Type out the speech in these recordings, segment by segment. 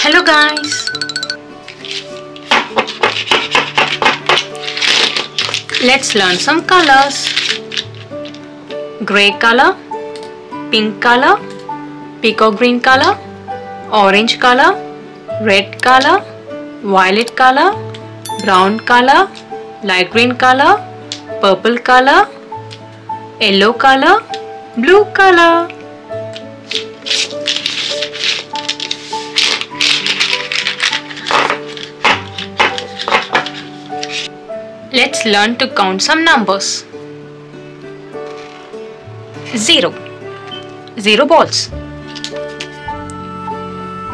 Hello guys, let's learn some colors. Gray color, pink color, peacock green color, orange color, red color, violet color, brown color, light green color, purple color, yellow color, blue color. Let's learn to count some numbers. 0. 0 balls.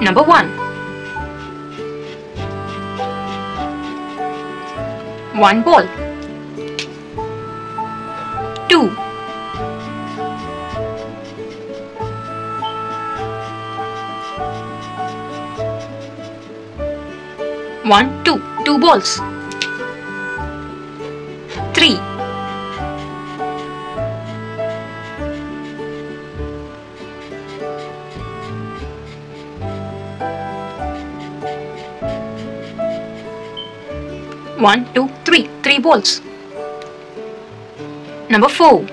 Number 1. 1 ball. 2. 1, 2 balls. 3. 1, 2, 3. 3 balls. Number 4.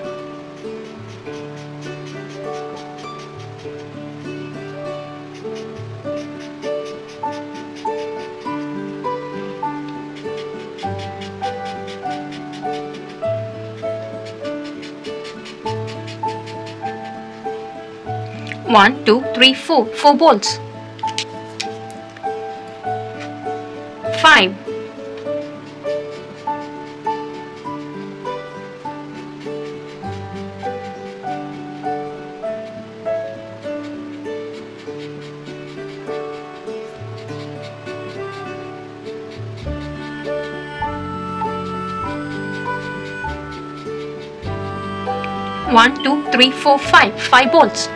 1, 2, 3, 4. 4 balls. 5. 1, 2, 3, 4, 5. 5 balls.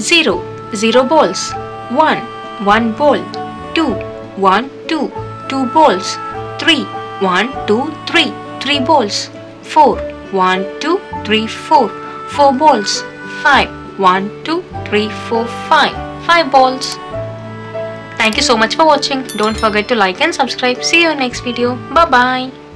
0, 0 balls. 1, 1 ball. 2, 1, 2, 2 balls. 3, 1, 2, 3, 3 balls. 4, 1, 2, 3, 4, 4 balls. 5, 1, 2, 3, 4, 5, 5 balls. Thank you so much for watching. Don't forget to like and subscribe. See you in next video. Bye bye.